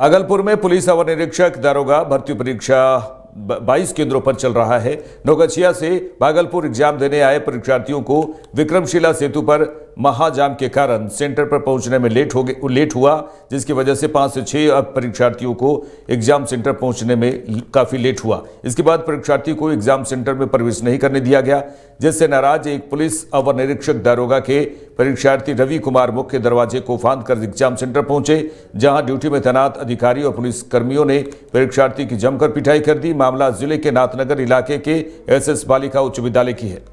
भागलपुर में पुलिस अवर निरीक्षक दारोगा भर्ती परीक्षा 22 केंद्रों पर चल रहा है। नौगछिया से भागलपुर एग्जाम देने आए परीक्षार्थियों को विक्रमशिला सेतु पर महाजाम के कारण सेंटर पर पहुंचने में लेट हुआ, जिसकी वजह से 5 से 6 परीक्षार्थियों को एग्जाम सेंटर पहुंचने में काफ़ी लेट हुआ। इसके बाद परीक्षार्थी को एग्जाम सेंटर में प्रवेश नहीं करने दिया गया, जिससे नाराज एक पुलिस अवर निरीक्षक दारोगा के परीक्षार्थी रवि कुमार मुख्य दरवाजे को फांद कर एग्जाम सेंटर पहुंचे, जहां ड्यूटी में तैनात अधिकारी और पुलिसकर्मियों ने परीक्षार्थी की जमकर पिटाई कर दी। मामला जिले के नाथनगर इलाके के एस एस बालिका उच्च विद्यालय की है।